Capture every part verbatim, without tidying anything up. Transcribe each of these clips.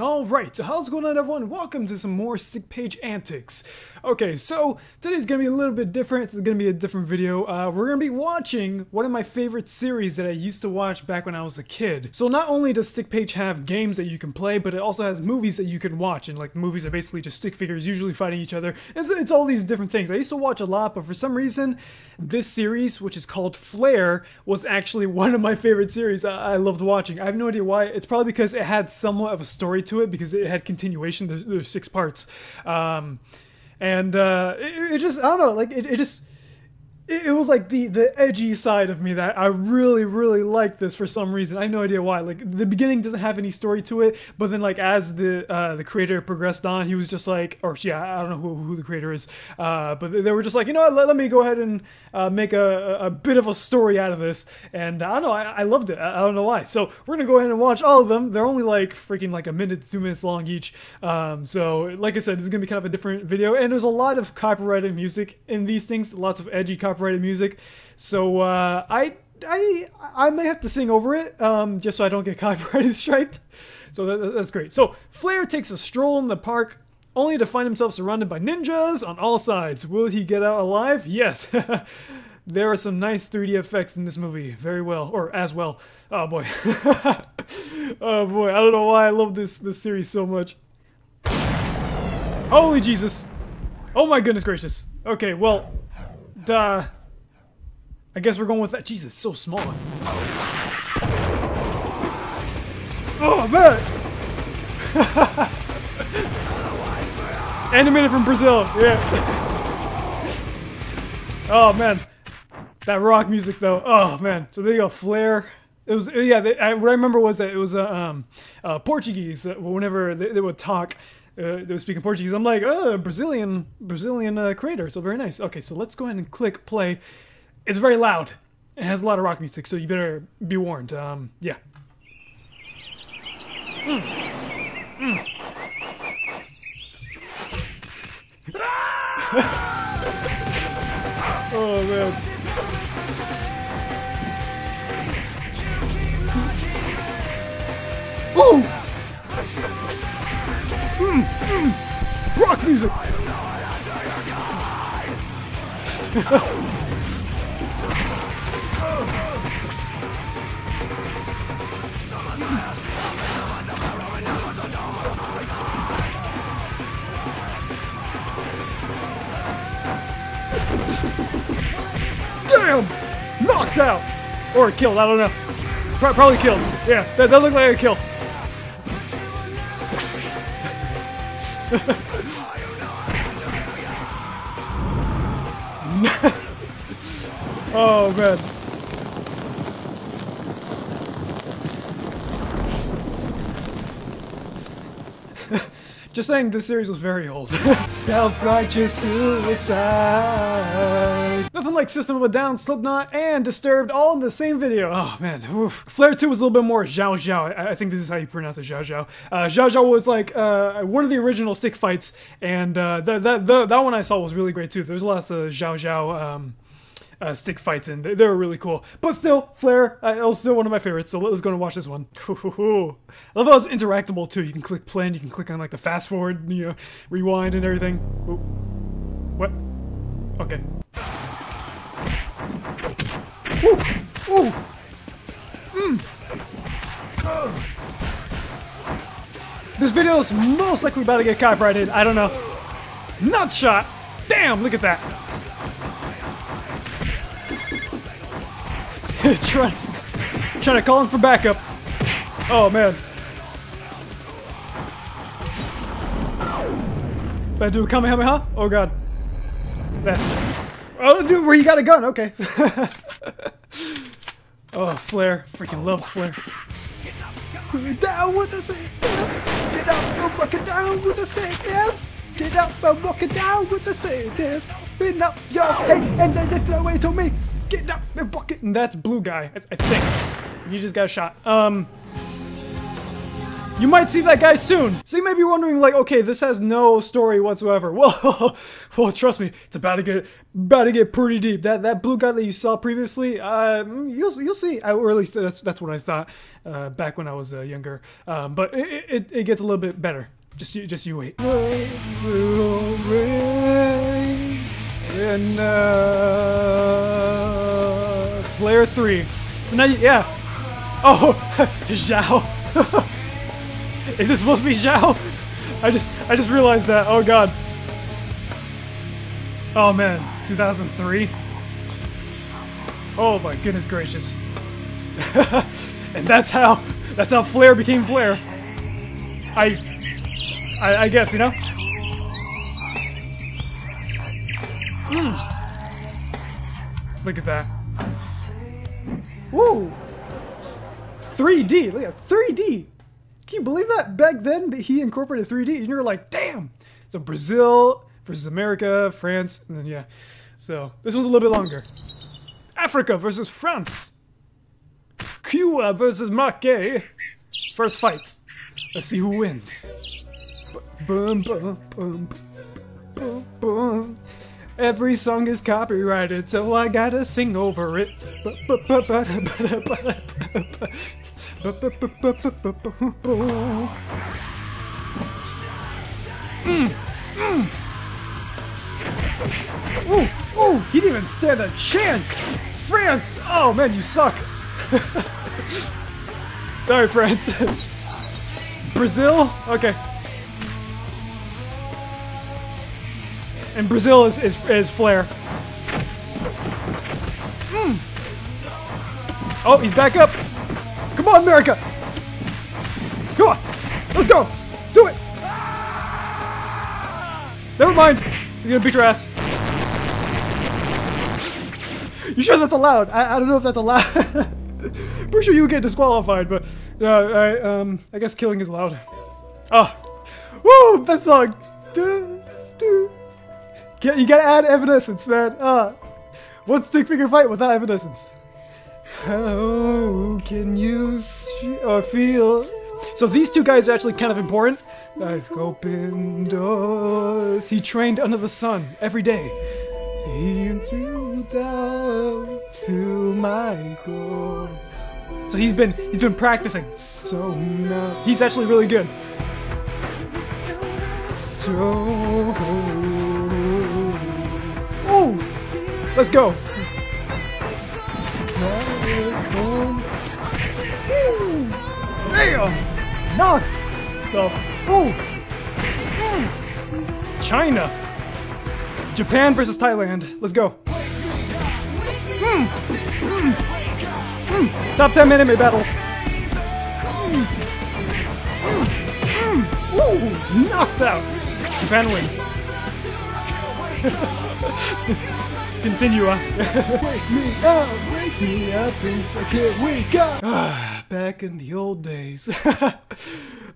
Alright, so how's it going on, everyone? Welcome to some more Stick Page antics. Okay, so today's gonna be a little bit different. It's gonna be a different video. Uh, we're gonna be watching one of my favorite series that I used to watch back when I was a kid. So not only does Stick Page have games that you can play, but it also has movies that you can watch. And like, movies are basically just stick figures usually fighting each other. And so it's all these different things. I used to watch a lot, but for some reason, this series, which is called Flair, was actually one of my favorite series I, I loved watching. I have no idea why. It's probably because it had somewhat of a story to it, because it had continuation. There's, there's six parts, um and uh it, it just I don't know, like it, it just it, it was like the the edgy side of me that I really really liked this for some reason. I have no idea why. Like, the beginning doesn't have any story to it, but then like as the uh the creator progressed on, he was just like, or she, I don't know who, who the creator is, uh but they were just like, you know what, let, let me go ahead and uh make a a bit of a story out of this. And I don't know, I, I loved it. I, I don't know why. So we're gonna go ahead and watch all of them. They're only like freaking like a minute, two minutes long each. Um so like I said, this is gonna be kind of a different video, and there's a lot of copyrighted music in these things, lots of edgy copyright Copyrighted music, so uh, I I I may have to sing over it, um, just so I don't get copyrighted striked. So that, that's great. So Flair takes a stroll in the park, only to find himself surrounded by ninjas on all sides. Will he get out alive? Yes. There are some nice three D effects in this movie. Very well, or as well. Oh boy. Oh boy. I don't know why I love this this series so much. Holy Jesus! Oh my goodness gracious. Okay, well. Uh, I guess we're going with that. Jesus, so small. Oh man! Animated from Brazil, yeah. Oh man, that rock music though. Oh man. So there you go, Flair. It was yeah. They, I, what I remember was that it was a uh, um, uh, Portuguese. Uh, whenever they, they would talk. Uh, they were speaking Portuguese. I'm like, oh, Brazilian, Brazilian uh, creator. So very nice. Okay, so let's go ahead and click play. It's very loud. It has a lot of rock music, so you better be warned. Um, yeah. Mm. Mm. Oh man. Ooh. Mm, mm. Rock music. Damn! Knocked out! Or killed, I don't know. Pro probably killed. Yeah, that, that looked like a kill. Oh man. Just saying, this series was very old. Self-righteous suicide. Nothing like System of a Down, Slipknot, and Disturbed all in the same video. Oh man, oof. Flair two was a little bit more Zhao Zhao. I, I think this is how you pronounce it, Zhao Zhao. Uh, Zhao Zhao was like uh, one of the original stick fights, and uh, that that that one I saw was really great too. There's lots of Zhao Zhao um, uh, stick fights, and they, they were really cool. But still, Flair uh, it was still one of my favorites. So let's go and watch this one. I love how it's interactable too. You can click play, and you can click on like the fast forward, you know, rewind, and everything. Ooh. What? Okay. Ooh! Ooh! Mm. This video is most likely about to get copyrighted. I don't know. Nut shot. Damn! Look at that. Trying, trying to call him for backup. Oh man. Better do a Kamehameha? Oh god. That. Oh dude, where you got a gun? Okay. Oh, Flair. Freaking loved Flair. Down with the sickness. Get up and walk it down with the sickness. Get up and walk it down with the sickness. Spin up your head and then they flow away to me. Get up and walk it. And that's blue guy, I, I think. You just got shot. Um, You might see that guy soon. So you may be wondering, like, okay, this has no story whatsoever. Well, well, trust me, it's about to get about to get pretty deep. That that blue guy that you saw previously, uh, you'll you'll see. I, or at least that's that's what I thought uh, back when I was uh, younger. Um, but it, it it gets a little bit better. Just you just you wait. And uh, Flair three. So now, you, yeah. Oh, Zhao. Is this supposed to be Zhao? I just, I just realized that. Oh God. Oh man, two thousand three. Oh my goodness gracious. And that's how, that's how Flair became Flair. I, I, I guess, you know. Mm. Look at that. Woo. three D, look at three D. Can you believe that? Back then, he incorporated three D, and you were like, damn! So Brazil versus America, France, and then yeah. So, this one's a little bit longer. Africa versus France. Cuba versus Marque. First fight. Let's see who wins. Boom, boom, boom, boom, boom. Every song is copyrighted, so I gotta sing over it. Mm, mm. Ooh, ooh, he didn't even stand a chance! France! Oh man, you suck! Sorry, France. Brazil? Okay. And Brazil is, is, is Flair. Mm. Oh, he's back up! Come on, America! Come on! Let's go! Do it! Never mind! He's gonna beat your ass. You sure that's allowed? I, I don't know if that's allowed. Pretty sure you would get disqualified, but... Uh, I, um, I guess killing is allowed. Oh! Woo! Best song! Do, do. You gotta add Evanescence, man. Uh, one stick figure fight without Evanescence. How can you uh, feel? So these two guys are actually kind of important. I've opened doors. He trained under the sun every day. Into down to my core. So he's been he's been practicing. So now he's actually really good. Oh, let's go. Damn! Knocked! The fool! Mm. China! Japan versus Thailand. Let's go. Mm. Mm. Mm. Top ten anime battles. Mm. Mm. Mm. Ooh! Knocked out! Japan wins. Continue, huh? Wake me up! Wake me up! I can't wake up! Back in the old days.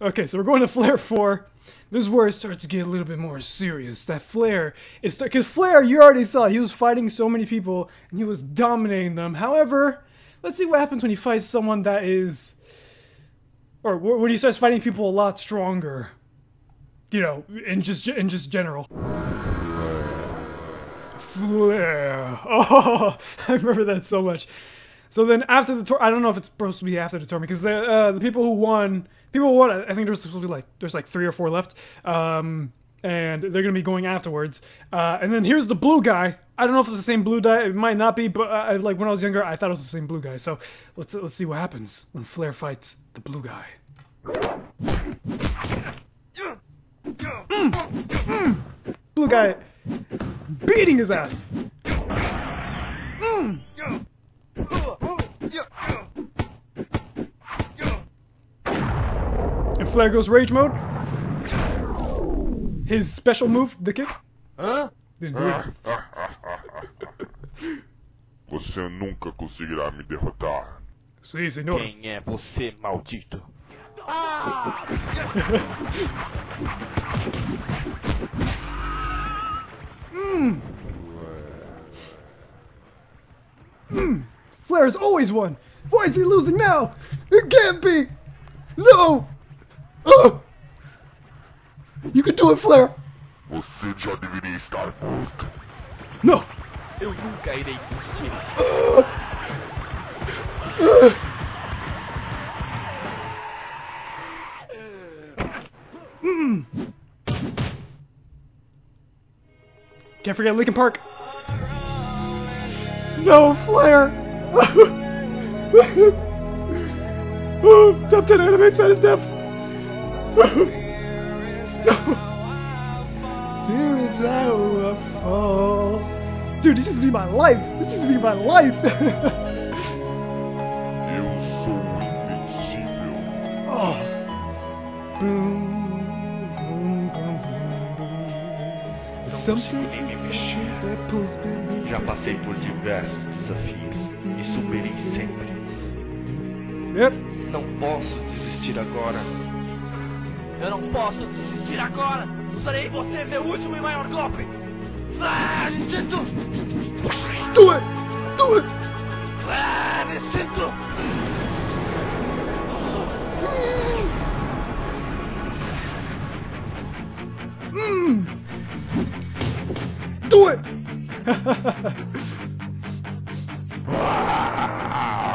Okay, so we're going to Flair four. This is where it starts to get a little bit more serious. That Flair is because Flair, you already saw, he was fighting so many people and he was dominating them. However, let's see what happens when he fights someone that is, or when he starts fighting people a lot stronger. You know, in just in just general. Flair. Oh, I remember that so much. So then after the tour, I don't know if it's supposed to be after the tournament, because the, uh, the people who won, people who won, I think there's supposed to be like, there's like three or four left, um, and they're going to be going afterwards. Uh, and then here's the blue guy. I don't know if it's the same blue guy, it might not be, but uh, like when I was younger, I thought it was the same blue guy. So let's, let's see what happens when Flair fights the blue guy. Mm, mm, blue guy beating his ass. Mm. And Flair goes rage mode. His special move, the kick. Huh? Didn't do it. Você nunca conseguirá me derrotar. Sim, senhor. Quem é você, maldito? Mmm. Mmm. Flair's always won! Why is he losing now? It can't be! No! Uh, you can do it, Flair. No. Uh, uh. Mm. Can't forget Linkin Park. No, Flair. Top ten anime saddest deaths. Fear is how I fall. Dude, this is be my life. This is be my life. Oh, boom, boom, boom, boom, boom. Something that pulls me. Já passei por diversos desafios e superei sempre. Yep. Não posso desistir agora. Eu não posso desistir agora! Usarei você, meu último e maior golpe! Flair, instinto! Do it! Do it! Flair, instinto! Mm. Do it!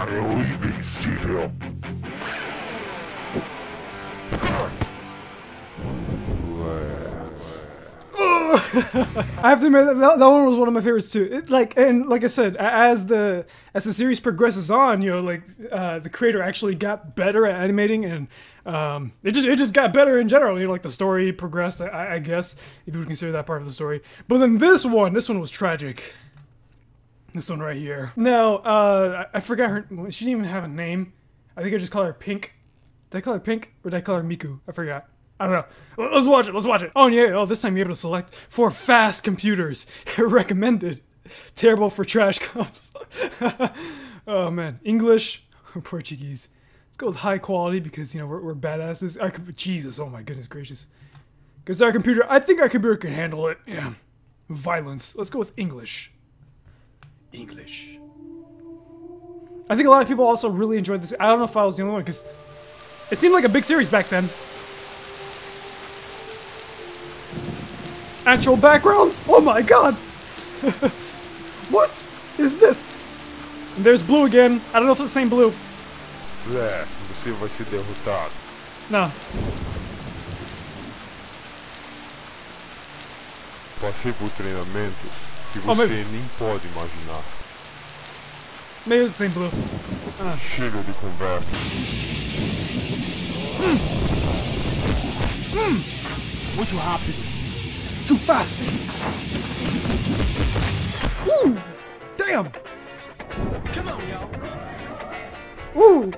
Eu invencível! I have to admit that that one was one of my favorites too. It, like and like I said, as the as the series progresses on, you know, like uh, the creator actually got better at animating, and um, it just it just got better in general. You know, like the story progressed, I, I guess, if you would consider that part of the story. But then this one, this one was tragic. This one right here. Now uh, I, I forgot her. She didn't even have a name. I think I just call her Pink. Did I call her Pink or did I call her Miku? I forgot. I don't know. Let's watch it. Let's watch it. Oh, yeah. Oh, this time you're able to select for fast computers. Recommended. Terrible for trash cups. Oh, man. English or Portuguese? Let's go with high quality because, you know, we're, we're badasses. Our, Jesus. Oh, my goodness gracious. Because our computer, I think our computer can handle it. Yeah. Violence. Let's go with English. English. I think a lot of people also really enjoyed this. I don't know if I was the only one because it seemed like a big series back then. Actual backgrounds? Oh my god! What is this? And there's blue again. I don't know if it's the same blue. Flair, você vai ser derrotado. No. Passei por treinamentos que você nem pode imaginar. Maybe it's the same blue. Ah. Chega de conversa. Hmm. Hmm. Muito rápido. Too fast. Ooh, damn. Come on, y'all. Ooh.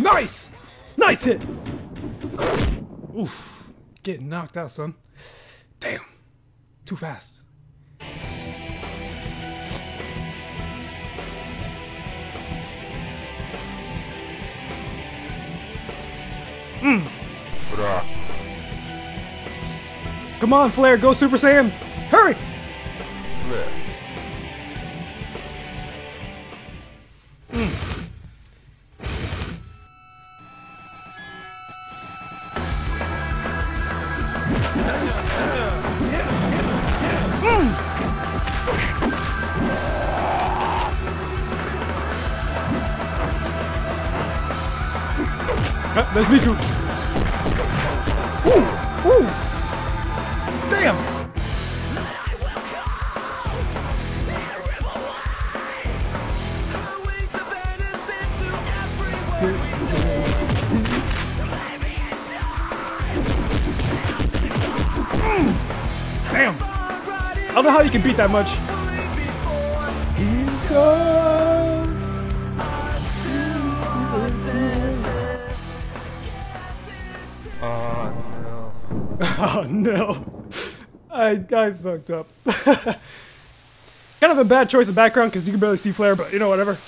Nice, nice hit. Oof, getting knocked out, son. Damn, too fast. Mm. Come on, Flair, go Super Saiyan! Hurry! Flair. Mm. Ah, there's Miku. Ooh, ooh. Damn. Damn. I don't know how you can beat that much. Oh no, I I fucked up. Kind of a bad choice of background because you can barely see Flair, but you know, whatever.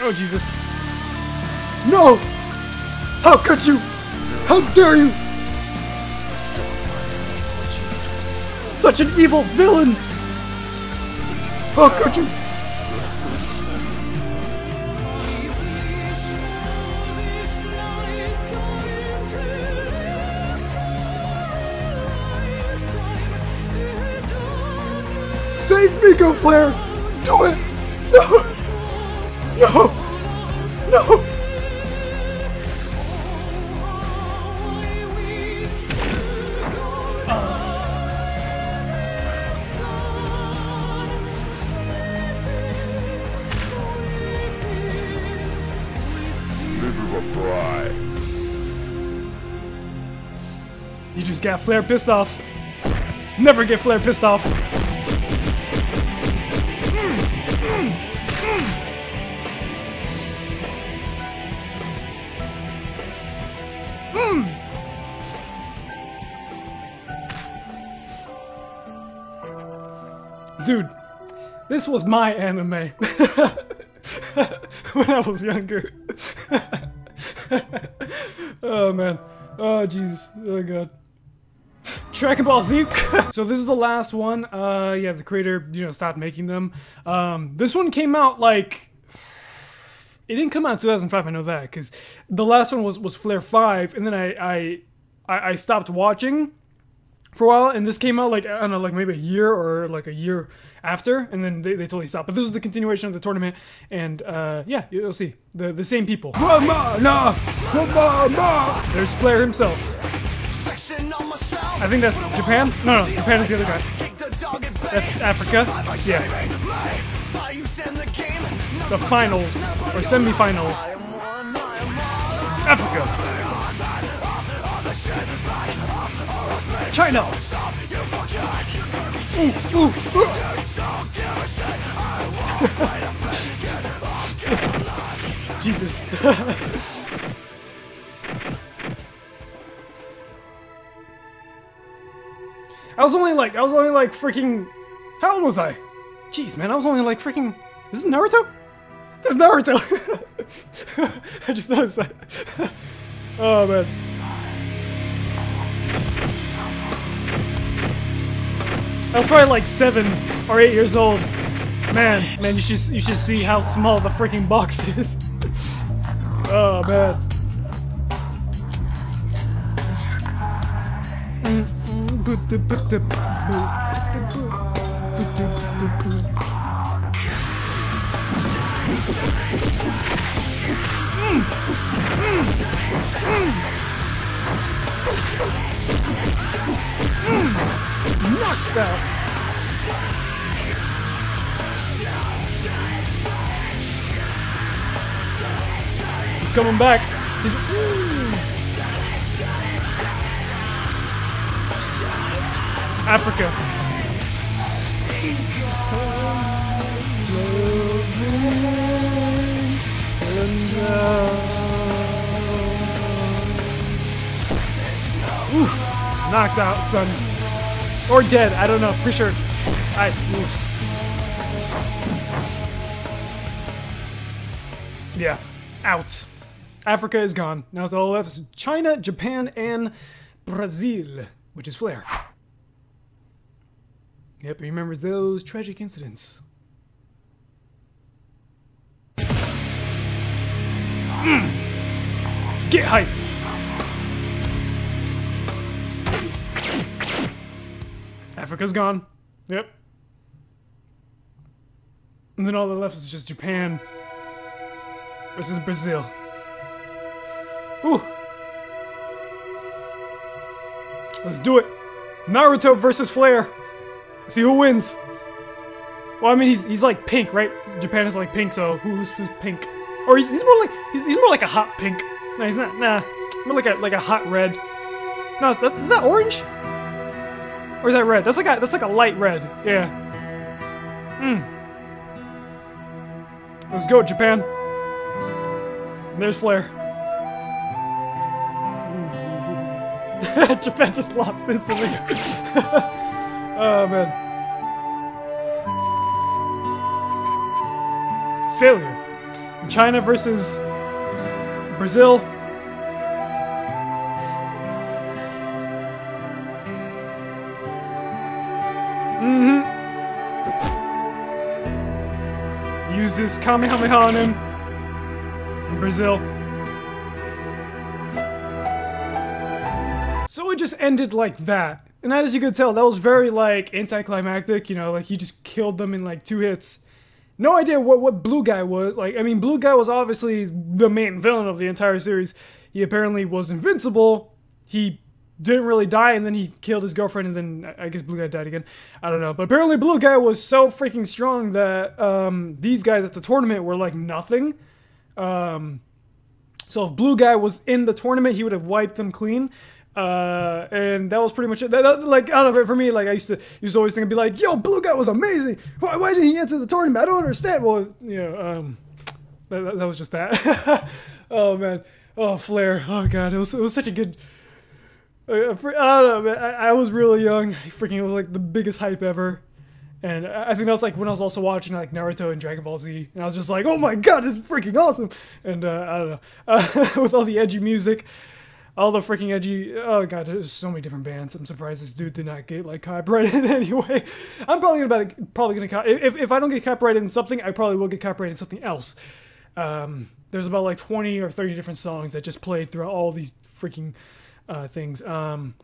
Oh Jesus! No! How could you? No. How dare you! Such an evil villain! How could you? Save me, Go Flair! Do it! No! No! No! You just got Flair pissed off. Never get Flair pissed off. Dude, this was my anime when I was younger. Oh man, oh jeez, oh god. Dragon Ball Z. So this is the last one. Uh, yeah, the creator, you know, stopped making them. Um, this one came out like, it didn't come out in two thousand five. I know that because the last one was was Flair five, and then I I I, I stopped watching for a while, and this came out like, I don't know, like maybe a year or like a year after, and then they, they totally stopped. But this is the continuation of the tournament, and uh, yeah, you'll see. The, the same people. Mama, nah, mama. There's Flair himself. I think that's Japan? No, no, Japan is the other guy. That's Africa. Yeah. The finals, or semi-final. Africa. China! Ooh, ooh, ooh. Jesus. I was only like, I was only like freaking... How old was I? Jeez, man, I was only like freaking... Is this Naruto? This is Naruto! I just noticed that. Oh, man. I was probably like seven or eight years old. Man, man, you should you should see how small the freaking box is. Oh man. Mm. Knocked out. He's coming back. He's... Africa. Oof. Knocked out, son. Or dead, I don't know, pretty sure. I. Ooh. Yeah, out. Africa is gone. Now it's all left China, Japan, and Brazil, which is Flair. Yep, he remembers those tragic incidents. Mm. Get hyped! Africa's gone. Yep. And then all that left is just Japan versus Brazil. Ooh. Let's do it. Naruto versus Flair. See who wins. Well, I mean, he's he's like pink, right? Japan is like pink, so who's who's pink? Or he's he's more like he's he's more like a hot pink. No, he's not. Nah, more like a like a hot red. No, is that, is that orange? Or is that red? That's like a that's like a light red. Yeah. Hmm. Let's go, Japan. And there's Flair. Japan just lost instantly. Oh man. Failure. China versus Brazil. Mm-hmm. Use this Kamehameha on him. In Brazil. So it just ended like that. And as you could tell, that was very, like, anticlimactic, you know, like, he just killed them in, like, two hits. No idea what, what Blue Guy was. Like, I mean, Blue Guy was obviously the main villain of the entire series. He apparently was invincible. He didn't really die, and then he killed his girlfriend, and then I guess Blue Guy died again. I don't know. But apparently Blue Guy was so freaking strong that um, these guys at the tournament were, like, nothing. Um, so if Blue Guy was in the tournament, he would have wiped them clean. Uh, and that was pretty much it. That, that, like, I don't know, for me, like, I used to, used to always think and be like, yo, Blue Guy was amazing! Why, why didn't he answer the tournament? I don't understand! Well, you know, um, that, that, that was just that. Oh, man. Oh, Flair. Oh, God. It was, it was such a good... Uh, for, I don't know, man. I, I was really young. Freaking, it was, like, the biggest hype ever. And I think that was, like, when I was also watching, like, Naruto and Dragon Ball Z. And I was just like, oh my God, this is freaking awesome! And, uh, I don't know. Uh, with all the edgy music. All the freaking edgy, oh God, there's so many different bands. I'm surprised this dude did not get, like, copyrighted anyway. I'm probably gonna, probably gonna, cop if, if I don't get copyrighted in something, I probably will get copyrighted in something else. Um, there's about, like, twenty or thirty different songs that just played throughout all these freaking, uh, things. Um,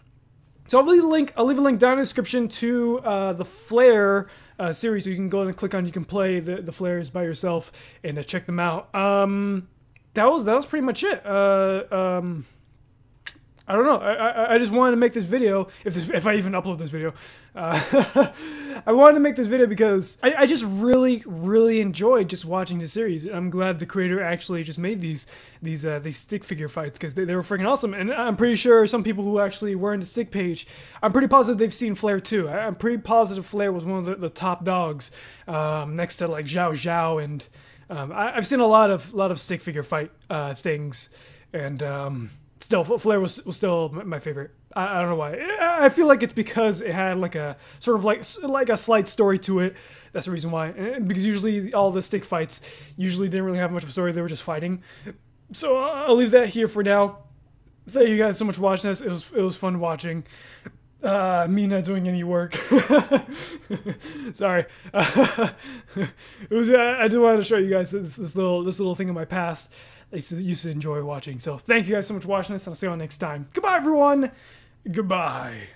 so I'll leave a link, I'll leave a link down in the description to, uh, the Flair, uh, series, so you can go and click on, you can play the, the Flairs by yourself, and, uh, check them out. Um, that was, that was pretty much it. Uh, um... I don't know. I, I I just wanted to make this video. If this, if I even upload this video, uh, I wanted to make this video because I, I just really really enjoyed just watching this series. I'm glad the creator actually just made these these uh, these stick figure fights, because they, they were freaking awesome. And I'm pretty sure some people who actually were in the Stick Page, I'm pretty positive they've seen Flair too. I, I'm pretty positive Flair was one of the, the top dogs, um, next to like Zhao Zhao, and um, I, I've seen a lot of lot of stick figure fight uh, things, and. Um, Still, Flair was, was still my favorite. I, I don't know why. I feel like it's because it had like a sort of like like a slight story to it. That's the reason why. Because usually all the stick fights usually didn't really have much of a story. They were just fighting. So I'll leave that here for now. Thank you guys so much for watching this. It was it was fun watching. Uh, me not doing any work. Sorry. Uh, it was. I, I just wanted to show you guys this, this little this little thing in my past. I used to enjoy watching. So thank you guys so much for watching this, and I'll see you all next time. Goodbye, everyone. Goodbye.